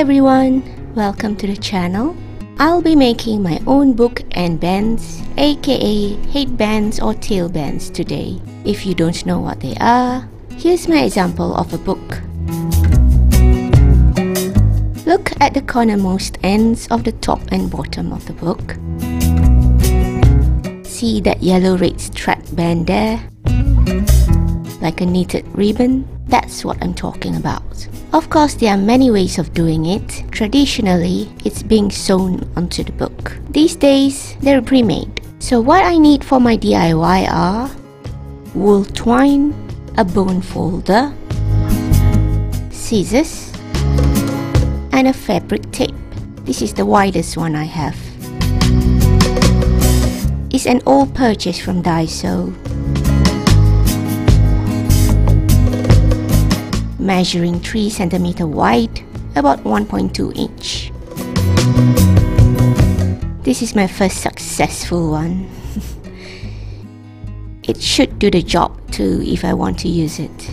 everyone, welcome to the channel. I'll be making my own book and bands, aka head bands or tail bands today. If you don't know what they are, here's my example of a book. Look at the cornermost ends of the top and bottom of the book. See that yellow red strap band there? Like a knitted ribbon? That's what I'm talking about. Of course, there are many ways of doing it. Traditionally, it's being sewn onto the book. These days, they're pre-made. So what I need for my DIY are wool twine, a bone folder, scissors, and a fabric tape. This is the widest one I have. It's an old purchase from Daiso. Measuring 3 cm wide, about 1.2 inch. This is my first successful one. It should do the job too if I want to use it.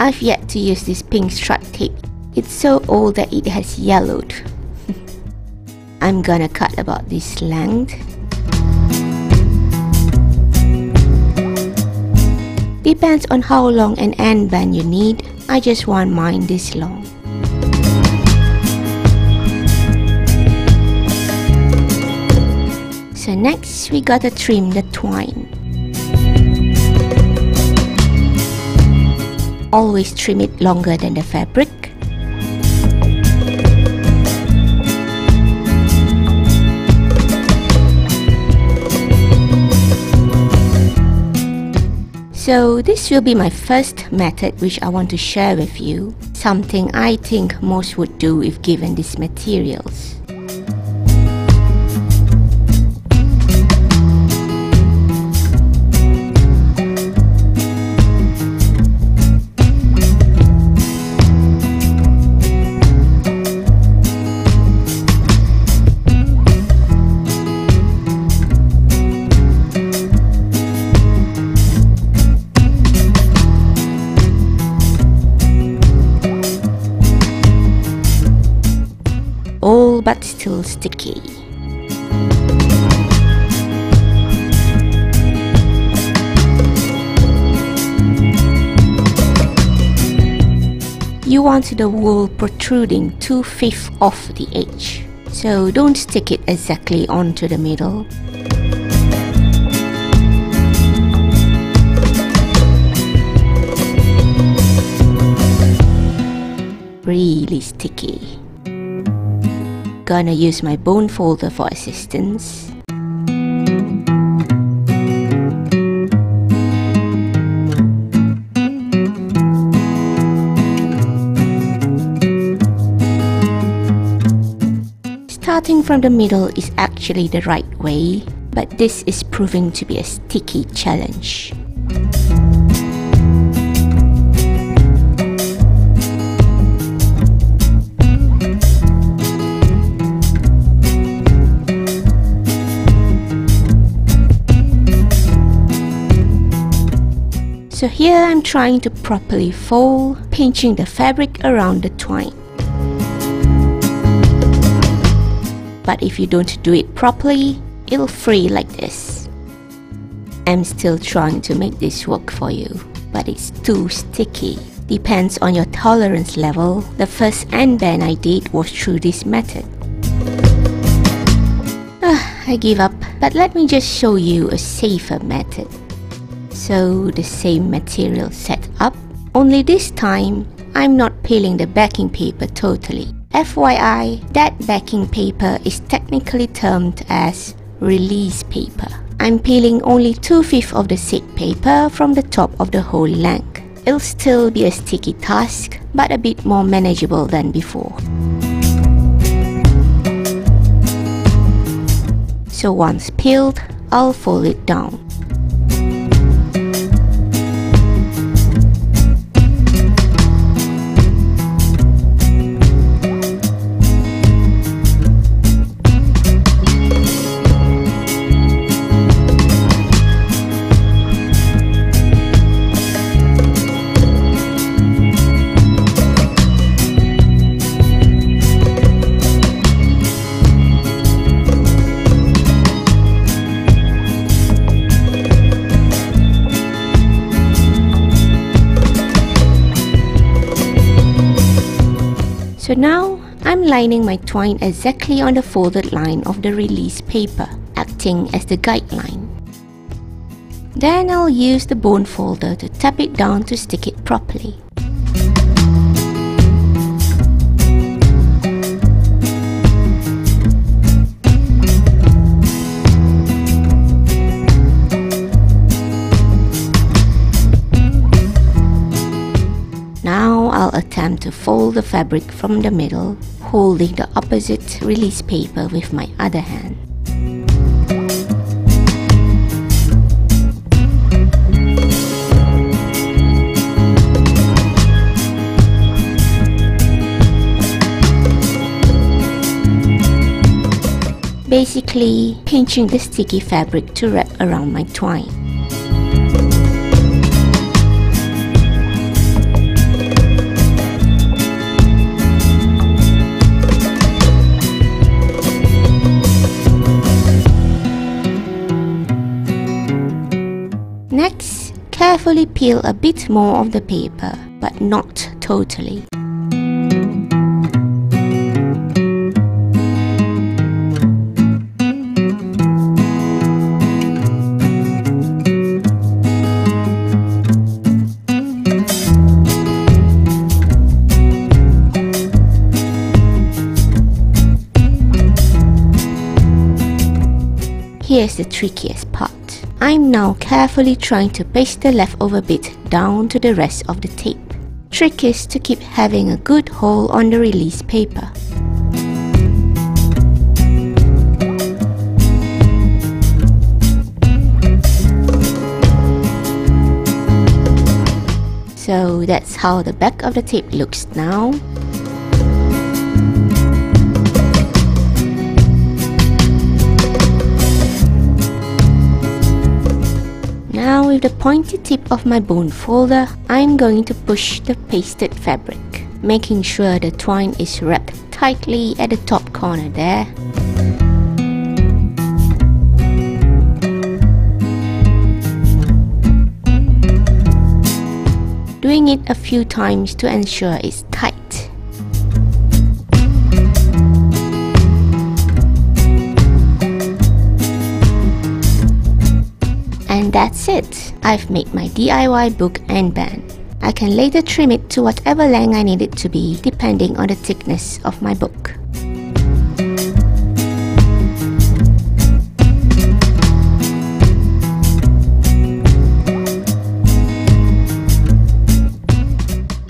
I've yet to use this pink stripe tape. It's so old that it has yellowed. I'm gonna cut about this length. Depends on how long an end band you need. I just want mine this long. So next we gotta trim the twine. Always trim it longer than the fabric. So this will be my first method which I want to share with you, something I think most would do if given these materials. But still sticky. You want the wool protruding 2/5 off the edge, so don't stick it exactly onto the middle. Really sticky. Gonna use my bone folder for assistance. Starting from the middle is actually the right way, but this is proving to be a sticky challenge. So here I'm trying to properly fold, pinching the fabric around the twine. But if you don't do it properly, it'll fray like this. I'm still trying to make this work for you, but it's too sticky. Depends on your tolerance level. The first end band I did was through this method. I give up, but let me just show you a safer method. So the same material set up, only this time I'm not peeling the backing paper totally. FYI, that backing paper is technically termed as release paper. I'm peeling only 2/5 of the said paper from the top of the whole length. It'll still be a sticky task, but a bit more manageable than before. So once peeled, I'll fold it down. So now I'm lining my twine exactly on the folded line of the release paper, acting as the guideline. Then I'll use the bone folder to tap it down to stick it properly. Now I'll attempt to fold the fabric from the middle, holding the opposite release paper with my other hand. Basically, pinching the sticky fabric to wrap around my twine. Next, carefully peel a bit more of the paper, but not totally. Here's the trickiest part. I'm now carefully trying to paste the leftover bit down to the rest of the tape. Trick is to keep having a good hole on the release paper. So that's how the back of the tape looks now. Now with the pointy tip of my bone folder, I'm going to push the pasted fabric, making sure the twine is wrapped tightly at the top corner there. Doing it a few times to ensure it's tight. And that's it! I've made my DIY book and band. I can later trim it to whatever length I need it to be, depending on the thickness of my book.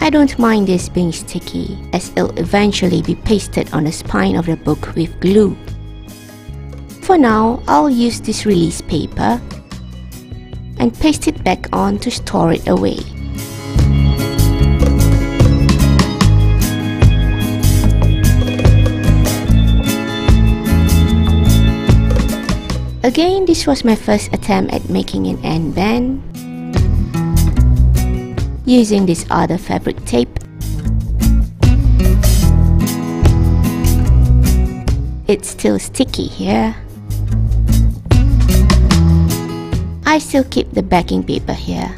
I don't mind this being sticky, as it'll eventually be pasted on the spine of the book with glue. For now, I'll use this release paper and paste it back on to store it away. Again, this was my first attempt at making an end band using this other fabric tape. It's still sticky here. I still keep the backing paper here.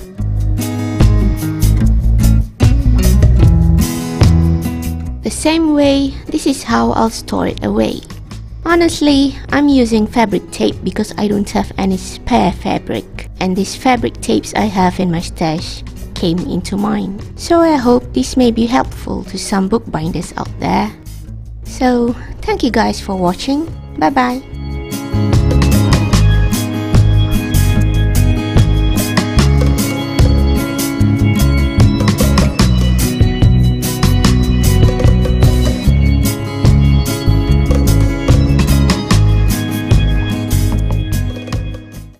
The same way, this is how I'll store it away. Honestly, I'm using fabric tape because I don't have any spare fabric, and these fabric tapes I have in my stash came into mine. So I hope this may be helpful to some bookbinders out there. So, thank you guys for watching. Bye bye.